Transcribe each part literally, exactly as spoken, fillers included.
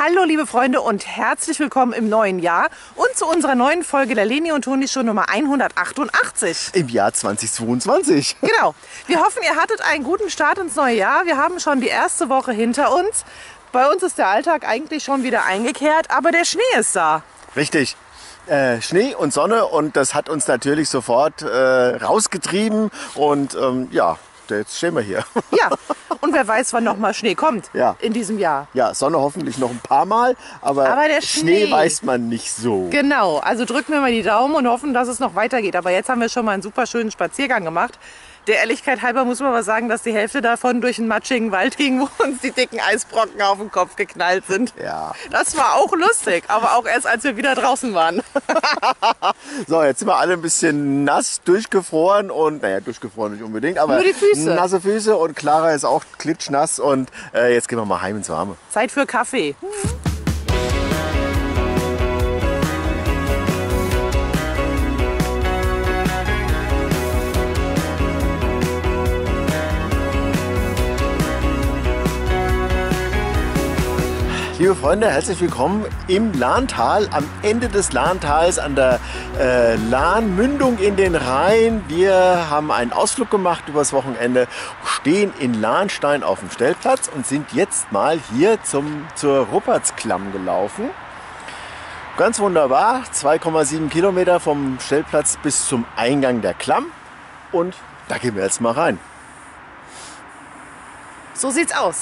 Hallo liebe Freunde und herzlich willkommen im neuen Jahr und zu unserer neuen Folge der Leni und Toni Show Nummer hundertachtundachtzig. Im Jahr zweitausendzweiundzwanzig. Genau. Wir hoffen, ihr hattet einen guten Start ins neue Jahr. Wir haben schon die erste Woche hinter uns. Bei uns ist der Alltag eigentlich schon wieder eingekehrt, aber der Schnee ist da. Richtig. Äh, Schnee und Sonne, und das hat uns natürlich sofort äh, rausgetrieben und ähm, ja... Jetzt stehen wir hier. Ja, und wer weiß, wann noch mal Schnee kommt, ja, in diesem Jahr. Ja, Sonne hoffentlich noch ein paar Mal, aber, aber der Schnee. Schnee weiß man nicht so. Genau, also drücken wir mal die Daumen und hoffen, dass es noch weitergeht. Aber jetzt haben wir schon mal einen super schönen Spaziergang gemacht. Der Ehrlichkeit halber muss man aber sagen, dass die Hälfte davon durch einen matschigen Wald ging, wo uns die dicken Eisbrocken auf den Kopf geknallt sind. Ja. Das war auch lustig, aber auch erst, als wir wieder draußen waren. So, jetzt sind wir alle ein bisschen nass, durchgefroren und, naja, durchgefroren nicht unbedingt, aber nur die Füße. Nasse Füße, und Clara ist auch klitschnass und äh, jetzt gehen wir mal heim ins Warme. Zeit für Kaffee. Mhm. Liebe Freunde, herzlich willkommen im Lahntal, am Ende des Lahntals, an der äh, Lahnmündung in den Rhein. Wir haben einen Ausflug gemacht übers Wochenende, stehen in Lahnstein auf dem Stellplatz und sind jetzt mal hier zum, zur Ruppertsklamm gelaufen. Ganz wunderbar, zwei Komma sieben Kilometer vom Stellplatz bis zum Eingang der Klamm, und da gehen wir jetzt mal rein. So sieht's aus.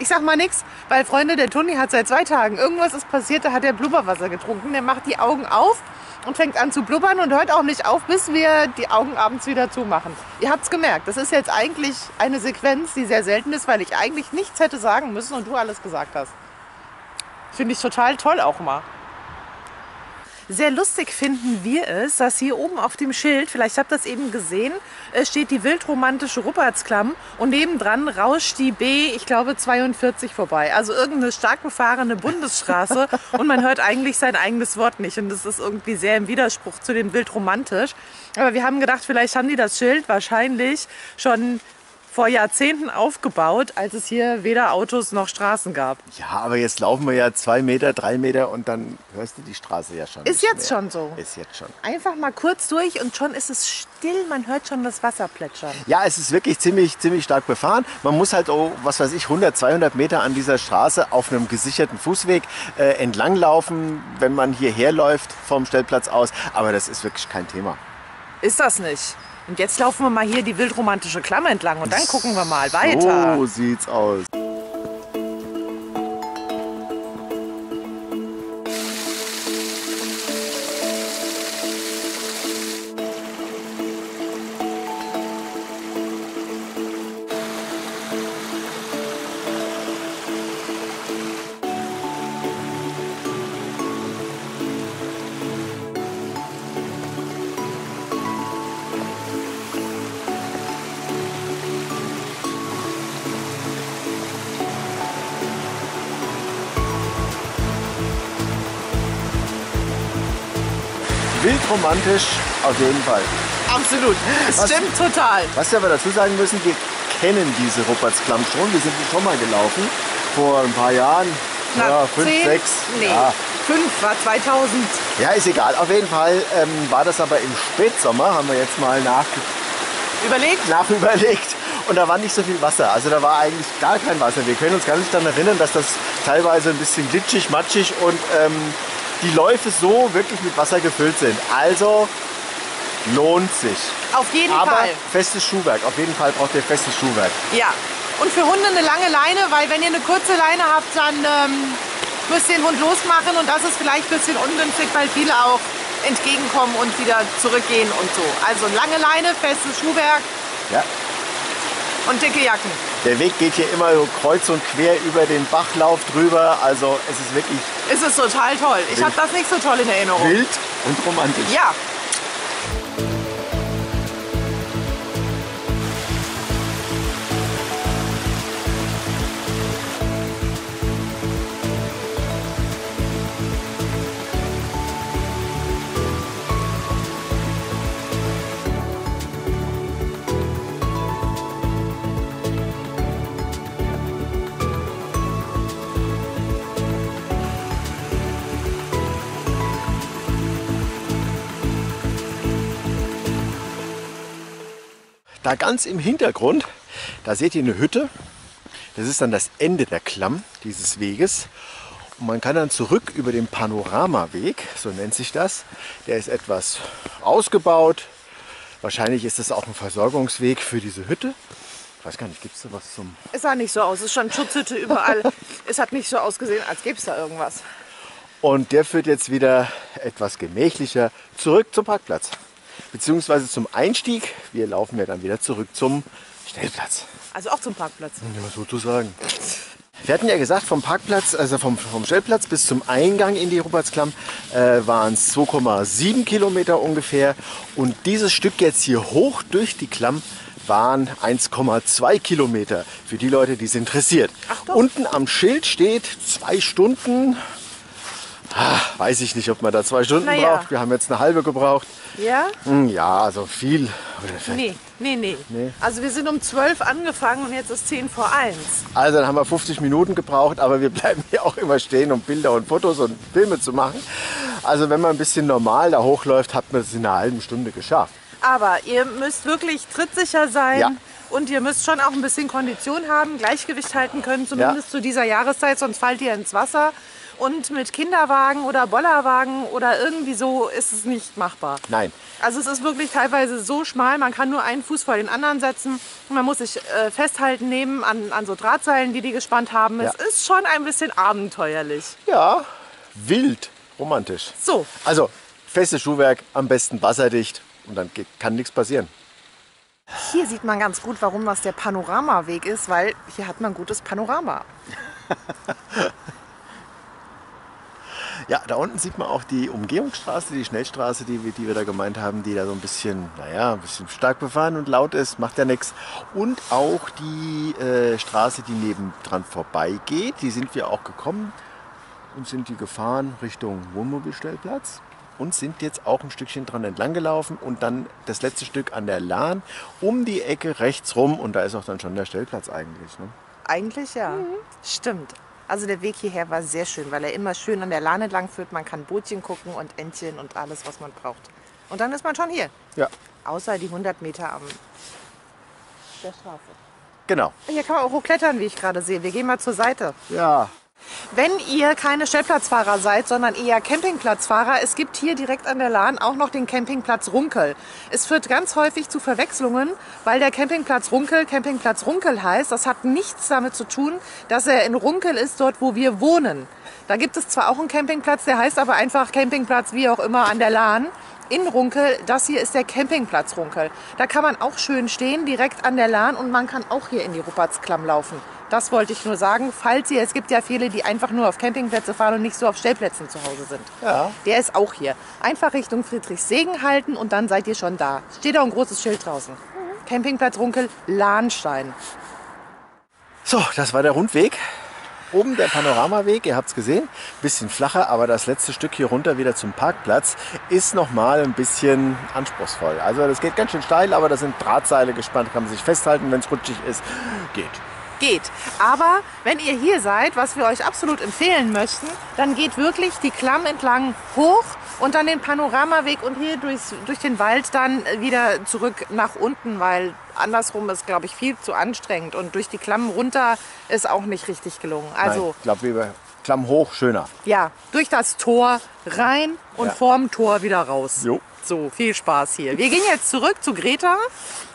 Ich sag mal nichts, weil, Freunde, der Toni hat seit zwei Tagen, irgendwas ist passiert, da hat er Blubberwasser getrunken. Der macht die Augen auf und fängt an zu blubbern und hört auch nicht auf, bis wir die Augen abends wieder zumachen. Ihr habt's gemerkt, das ist jetzt eigentlich eine Sequenz, die sehr selten ist, weil ich eigentlich nichts hätte sagen müssen und du alles gesagt hast. Finde ich total toll auch mal. Sehr lustig finden wir es, dass hier oben auf dem Schild, vielleicht habt ihr das eben gesehen, steht die wildromantische Ruppertsklamm und nebendran rauscht die B, ich glaube, zweiundvierzig vorbei. Also irgendeine stark befahrene Bundesstraße, und man hört eigentlich sein eigenes Wort nicht, und das ist irgendwie sehr im Widerspruch zu dem wildromantisch. Aber wir haben gedacht, vielleicht haben die das Schild wahrscheinlich schon vor Jahrzehnten aufgebaut, als es hier weder Autos noch Straßen gab. Ja, aber jetzt laufen wir ja zwei Meter, drei Meter und dann hörst du die Straße ja schon. Ist jetzt schon so. Ist jetzt schon. Einfach mal kurz durch und schon ist es still, man hört schon das Wasser plätschern. Ja, es ist wirklich ziemlich, ziemlich stark befahren. Man muss halt, oh, was weiß ich, hundert, zweihundert Meter an dieser Straße auf einem gesicherten Fußweg äh, entlanglaufen, wenn man hierher läuft vom Stellplatz aus. Aber das ist wirklich kein Thema. Ist das nicht? Und jetzt laufen wir mal hier die wildromantische Klamm entlang und dann gucken wir mal weiter. So sieht's aus. Wildromantisch auf jeden Fall. Absolut, es was, stimmt total. Was wir aber dazu sagen müssen, wir kennen diese Ruppertsklamm schon. Wir sind schon mal gelaufen vor ein paar Jahren. Na, ja, fünf, zehn, sechs. Nee, ja. fünf war zweitausend. Ja, ist egal. Auf jeden Fall ähm, war das aber im Spätsommer, haben wir jetzt mal nach überlegt. nach überlegt. Und da war nicht so viel Wasser. Also da war eigentlich gar kein Wasser. Wir können uns gar nicht daran erinnern, dass das teilweise ein bisschen glitschig, matschig und ähm, die Läufe so wirklich mit Wasser gefüllt sind. Also lohnt sich. Auf jeden Fall. Aber festes Schuhwerk. Auf jeden Fall braucht ihr festes Schuhwerk. Ja. Und für Hunde eine lange Leine, weil wenn ihr eine kurze Leine habt, dann ähm, müsst ihr den Hund losmachen. Und das ist vielleicht ein bisschen ungünstig, weil viele auch entgegenkommen und wieder zurückgehen und so. Also lange Leine, festes Schuhwerk. Ja. Und dicke Jacken. Der Weg geht hier immer so kreuz und quer über den Bachlauf drüber. Also es ist wirklich... Es ist total toll. Ich habe das nicht so toll in Erinnerung. Wild und romantisch. Ja. Da ganz im Hintergrund, da seht ihr eine Hütte. Das ist dann das Ende der Klamm dieses Weges. Und man kann dann zurück über den Panoramaweg, so nennt sich das. Der ist etwas ausgebaut. Wahrscheinlich ist das auch ein Versorgungsweg für diese Hütte. Ich weiß gar nicht, gibt es da was zum... Es sah nicht so aus, es ist schon Schutzhütte überall. Es hat nicht so ausgesehen, als gäbe es da irgendwas. Und der führt jetzt wieder etwas gemächlicher zurück zum Parkplatz. Beziehungsweise zum Einstieg. Wir laufen ja dann wieder zurück zum Stellplatz. Also auch zum Parkplatz. Ja, sozusagen. Wir hatten ja gesagt, vom Parkplatz, also vom, vom Stellplatz bis zum Eingang in die Ruppertsklamm äh, waren es zwei Komma sieben Kilometer ungefähr. Und dieses Stück jetzt hier hoch durch die Klamm waren eins Komma zwei Kilometer. Für die Leute, die es interessiert. Ach, unten am Schild steht zwei Stunden. Ah, weiß ich nicht, ob man da zwei Stunden naja. braucht. Wir haben jetzt eine halbe gebraucht. Ja? Ja, also viel. Nee, nee, nee, nee. Also wir sind um zwölf angefangen und jetzt ist zehn vor eins. Also dann haben wir fünfzig Minuten gebraucht, aber wir bleiben hier auch immer stehen, um Bilder und Fotos und Filme zu machen. Also wenn man ein bisschen normal da hochläuft, hat man es in einer halben Stunde geschafft. Aber ihr müsst wirklich trittsicher sein. Ja. Und ihr müsst schon auch ein bisschen Kondition haben, Gleichgewicht halten können, zumindest ja. zu dieser Jahreszeit, sonst fallt ihr ins Wasser. Und mit Kinderwagen oder Bollerwagen oder irgendwie so ist es nicht machbar. Nein. Also es ist wirklich teilweise so schmal, man kann nur einen Fuß vor den anderen setzen. Man muss sich äh, festhalten nehmen an, an so Drahtseilen, die die gespannt haben. Ja. Es ist schon ein bisschen abenteuerlich. Ja, wild, romantisch. So. Also festes Schuhwerk, am besten wasserdicht und dann kann nichts passieren. Hier sieht man ganz gut, warum das der Panoramaweg ist, weil hier hat man gutes Panorama. Ja, da unten sieht man auch die Umgehungsstraße, die Schnellstraße, die wir, die wir da gemeint haben, die da so ein bisschen, naja, ein bisschen stark befahren und laut ist, macht ja nichts. Und auch die äh, Straße, die nebendran vorbeigeht, die sind wir auch gekommen und sind die gefahren Richtung Wohnmobilstellplatz und sind jetzt auch ein Stückchen dran entlang gelaufen und dann das letzte Stück an der Lahn um die Ecke rechts rum und da ist auch dann schon der Stellplatz eigentlich, ne? Eigentlich ja, mhm. Stimmt. Also der Weg hierher war sehr schön, weil er immer schön an der Lahn entlang führt. Man kann Bootchen gucken und Entchen und alles, was man braucht. Und dann ist man schon hier. Ja. Außer die hundert Meter am der Straße. Genau. Hier kann man auch hochklettern, wie ich gerade sehe. Wir gehen mal zur Seite. Ja. Wenn ihr keine Stellplatzfahrer seid, sondern eher Campingplatzfahrer, es gibt hier direkt an der Lahn auch noch den Campingplatz Runkel. Es führt ganz häufig zu Verwechslungen, weil der Campingplatz Runkel Campingplatz Runkel heißt. Das hat nichts damit zu tun, dass er in Runkel ist, dort wo wir wohnen. Da gibt es zwar auch einen Campingplatz, der heißt aber einfach Campingplatz wie auch immer an der Lahn. In Runkel, das hier ist der Campingplatz Runkel. Da kann man auch schön stehen, direkt an der Lahn und man kann auch hier in die Ruppertsklamm laufen. Das wollte ich nur sagen, falls ihr, es gibt ja viele, die einfach nur auf Campingplätze fahren und nicht so auf Stellplätzen zu Hause sind. Ja. Der ist auch hier. Einfach Richtung Friedrichssegen halten und dann seid ihr schon da. Steht da ein großes Schild draußen. Mhm. Campingplatz Runkel, Lahnstein. So, das war der Rundweg. Oben der Panoramaweg, ihr habt es gesehen, bisschen flacher, aber das letzte Stück hier runter wieder zum Parkplatz ist nochmal ein bisschen anspruchsvoll. Also das geht ganz schön steil, aber da sind Drahtseile gespannt, kann man sich festhalten, wenn es rutschig ist. Geht. Geht. Aber wenn ihr hier seid, was wir euch absolut empfehlen möchten, dann geht wirklich die Klamm entlang hoch und dann den Panoramaweg und hier durchs, durch den Wald dann wieder zurück nach unten, weil andersrum ist, glaube ich, viel zu anstrengend und durch die Klamm runter ist auch nicht richtig gelungen. Also, nein, ich glaube, wir Klamm hoch schöner. Ja, durch das Tor rein und ja. vorm Tor wieder raus. Jo. So, viel Spaß hier. Wir gehen jetzt zurück zu Greta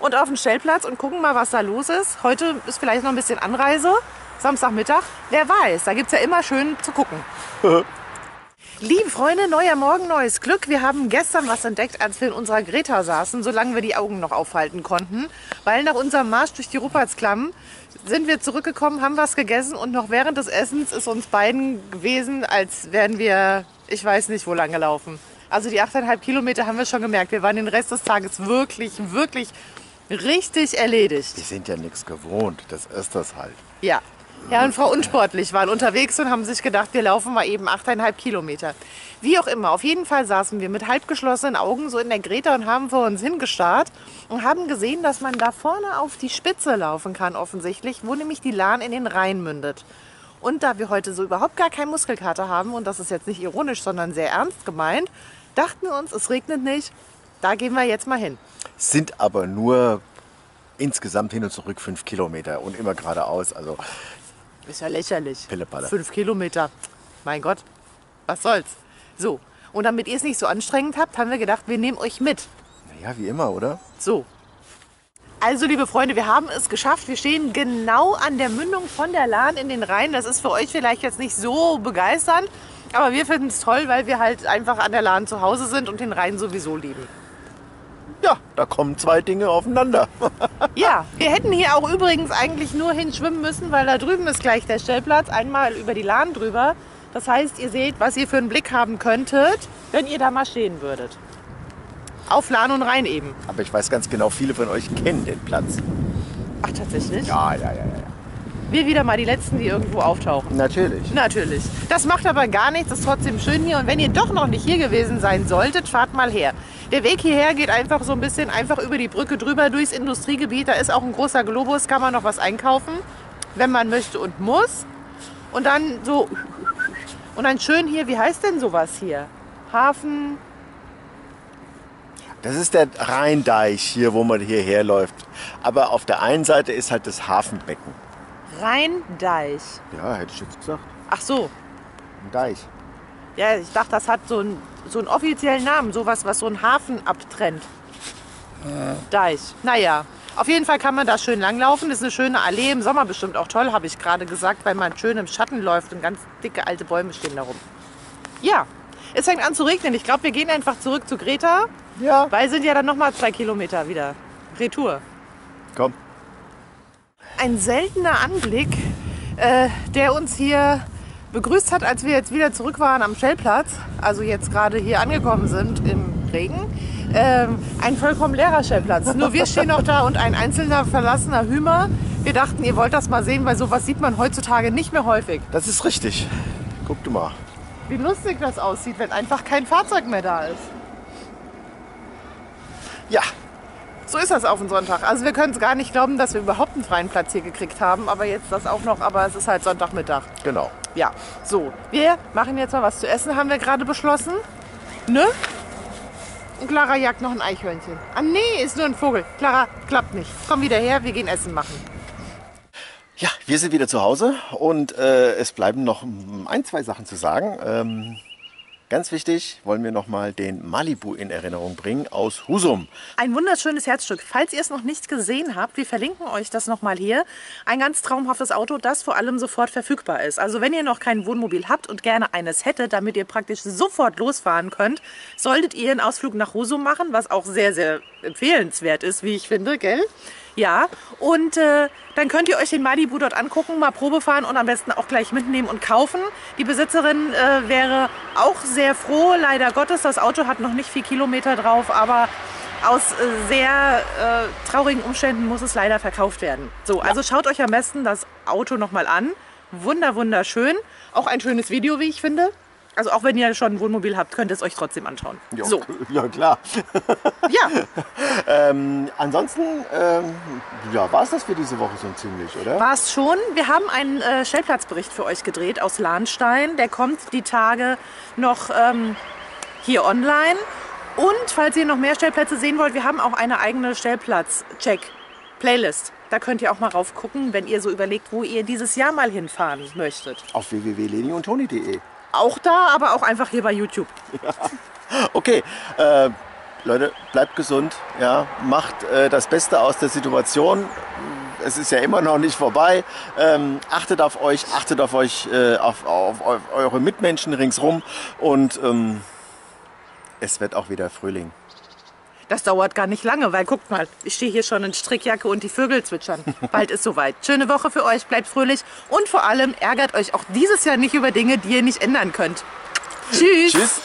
und auf den Stellplatz und gucken mal, was da los ist. Heute ist vielleicht noch ein bisschen Anreise, Samstagmittag. Wer weiß, da gibt es ja immer schön zu gucken. Liebe Freunde, neuer Morgen, neues Glück. Wir haben gestern was entdeckt, als wir in unserer Greta saßen, solange wir die Augen noch aufhalten konnten. Weil nach unserem Marsch durch die Ruppertsklamm sind wir zurückgekommen, haben was gegessen und noch während des Essens ist uns beiden gewesen, als wären wir, ich weiß nicht, wo lang gelaufen. Also die achteinhalb Kilometer haben wir schon gemerkt. Wir waren den Rest des Tages wirklich, wirklich richtig erledigt. Die sind ja nichts gewohnt, das ist das halt. Ja. Ja, und Frau Unsportlich waren unterwegs und haben sich gedacht, wir laufen mal eben achteinhalb Kilometer. Wie auch immer, auf jeden Fall saßen wir mit halb geschlossenen Augen so in der Greta und haben vor uns hingestarrt und haben gesehen, dass man da vorne auf die Spitze laufen kann offensichtlich, wo nämlich die Lahn in den Rhein mündet. Und da wir heute so überhaupt gar keinen Muskelkater haben, und das ist jetzt nicht ironisch, sondern sehr ernst gemeint, dachten wir uns, es regnet nicht, da gehen wir jetzt mal hin. Sind aber nur insgesamt hin und zurück fünf Kilometer und immer geradeaus. Also ist ja lächerlich. Pillepalle. Fünf Kilometer. Mein Gott, was soll's. So, und damit ihr es nicht so anstrengend habt, haben wir gedacht, wir nehmen euch mit. Naja, wie immer, oder? So. Also, liebe Freunde, wir haben es geschafft. Wir stehen genau an der Mündung von der Lahn in den Rhein. Das ist für euch vielleicht jetzt nicht so begeisternd, aber wir finden es toll, weil wir halt einfach an der Lahn zu Hause sind und den Rhein sowieso lieben. Ja, da kommen zwei Dinge aufeinander. Ja, wir hätten hier auch übrigens eigentlich nur hinschwimmen müssen, weil da drüben ist gleich der Stellplatz. Einmal über die Lahn drüber. Das heißt, ihr seht, was ihr für einen Blick haben könntet, wenn ihr da mal stehen würdet. Auf Lahn und Rhein eben. Aber ich weiß ganz genau, viele von euch kennen den Platz. Ach, tatsächlich? Ja, ja, ja, ja. Wir wieder mal die Letzten, die irgendwo auftauchen. Natürlich. Natürlich. Das macht aber gar nichts, ist trotzdem schön hier. Und wenn ihr doch noch nicht hier gewesen sein solltet, fahrt mal her. Der Weg hierher geht einfach so ein bisschen einfach über die Brücke drüber, durchs Industriegebiet. Da ist auch ein großer Globus, kann man noch was einkaufen, wenn man möchte und muss. Und dann so... Und dann schön hier, wie heißt denn sowas hier? Hafen... Das ist der Rheindeich hier, wo man hierher läuft. Aber auf der einen Seite ist halt das Hafenbecken. Rheindeich? Ja, hätte ich jetzt gesagt. Ach so. Ein Deich. Ja, ich dachte, das hat so einen, so einen offiziellen Namen. Sowas, was so einen Hafen abtrennt. Äh. Deich. Naja, auf jeden Fall kann man da schön langlaufen. Das ist eine schöne Allee. Im Sommer bestimmt auch toll, habe ich gerade gesagt, weil man schön im Schatten läuft und ganz dicke alte Bäume stehen da rum. Ja. Es fängt an zu regnen. Ich glaube, wir gehen einfach zurück zu Greta. Ja. Weil sind ja dann nochmal zwei Kilometer wieder. Retour. Komm. Ein seltener Anblick, äh, der uns hier begrüßt hat, als wir jetzt wieder zurück waren am Stellplatz. Also jetzt gerade hier angekommen sind im Regen. Ähm, ein vollkommen leerer Stellplatz. Nur wir stehen noch da und ein einzelner verlassener Hymer. Wir dachten, ihr wollt das mal sehen, weil sowas sieht man heutzutage nicht mehr häufig. Das ist richtig. Guck du mal. Wie lustig das aussieht, wenn einfach kein Fahrzeug mehr da ist. Ja, so ist das auf den Sonntag. Also wir können es gar nicht glauben, dass wir überhaupt einen freien Platz hier gekriegt haben. Aber jetzt das auch noch, aber es ist halt Sonntagmittag. Genau. Ja, so. Wir machen jetzt mal was zu essen, haben wir gerade beschlossen. Ne? Und Clara jagt noch ein Eichhörnchen. Ah nee, ist nur ein Vogel. Clara, klappt nicht. Komm wieder her, wir gehen Essen machen. Ja, wir sind wieder zu Hause und äh, es bleiben noch ein, zwei Sachen zu sagen. Ähm, ganz wichtig, wollen wir noch mal den Malibu in Erinnerung bringen aus Husum. Ein wunderschönes Herzstück. Falls ihr es noch nicht gesehen habt, wir verlinken euch das noch mal hier. Ein ganz traumhaftes Auto, das vor allem sofort verfügbar ist. Also wenn ihr noch kein Wohnmobil habt und gerne eines hättet, damit ihr praktisch sofort losfahren könnt, solltet ihr einen Ausflug nach Husum machen, was auch sehr, sehr empfehlenswert ist, wie ich finde, gell? Ja, und äh, dann könnt ihr euch den Malibu dort angucken, mal Probe fahren und am besten auch gleich mitnehmen und kaufen. Die Besitzerin äh, wäre auch sehr froh, leider Gottes. Das Auto hat noch nicht viel Kilometer drauf, aber aus äh, sehr äh, traurigen Umständen muss es leider verkauft werden. So, also ja. Schaut euch am besten das Auto nochmal an. Wunder, wunderschön. Auch ein schönes Video, wie ich finde. Also auch wenn ihr schon ein Wohnmobil habt, könnt ihr es euch trotzdem anschauen. Jo, so. Ja, klar. Ja. ähm, ansonsten ähm, ja, war es das für diese Woche so ziemlich, oder? War es schon. Wir haben einen äh, Stellplatzbericht für euch gedreht aus Lahnstein. Der kommt die Tage noch ähm, hier online. Und falls ihr noch mehr Stellplätze sehen wollt, wir haben auch eine eigene Stellplatz-Check-Playlist. Da könnt ihr auch mal rauf gucken, wenn ihr so überlegt, wo ihr dieses Jahr mal hinfahren möchtet. Auf w w w punkt leni und toni punkt d e. Auch da, aber auch einfach hier bei YouTube. Ja. Okay, äh, Leute, bleibt gesund, ja, macht äh, das Beste aus der Situation. Es ist ja immer noch nicht vorbei. Ähm, achtet auf euch, achtet auf euch, äh, auf, auf, auf eure Mitmenschen ringsrum und ähm, es wird auch wieder Frühling. Das dauert gar nicht lange, weil guckt mal, ich stehe hier schon in Strickjacke und die Vögel zwitschern. Bald ist soweit. Schöne Woche für euch, bleibt fröhlich und vor allem ärgert euch auch dieses Jahr nicht über Dinge, die ihr nicht ändern könnt. Tschüss. Tschüss.